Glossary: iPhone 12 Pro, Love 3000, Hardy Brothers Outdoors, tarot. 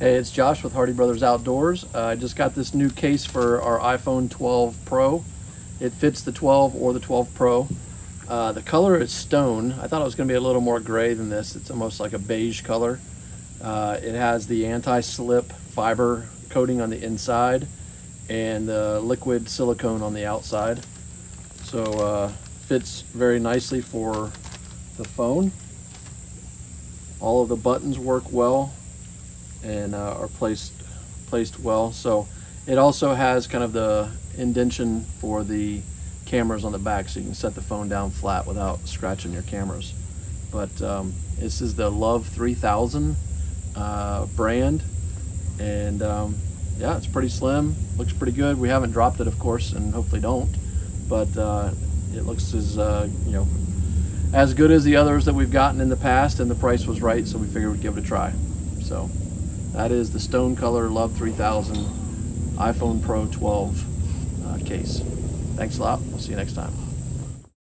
Hey, it's Josh with Hardy Brothers Outdoors. I just got this new case for our iPhone 12 Pro. It fits the 12 or the 12 Pro. The color is stone. I thought it was going to be a little more gray than this. It's almost like a beige color. It has the anti-slip fiber coating on the inside and the liquid silicone on the outside. So fits very nicely for the phone. All of the buttons work well and are placed well. So it also has kind of the indentation for the cameras on the back, so you can set the phone down flat without scratching your cameras. But this is the Love 3000 brand, and yeah, it's pretty slim, looks pretty good. We haven't dropped it, of course, and hopefully don't, but it looks as as good as the others that we've gotten in the past, and the price was right, so we figured we'd give it a try. So that is the stone color Love 3000 iPhone Pro 12 case. Thanks a lot. We'll see you next time.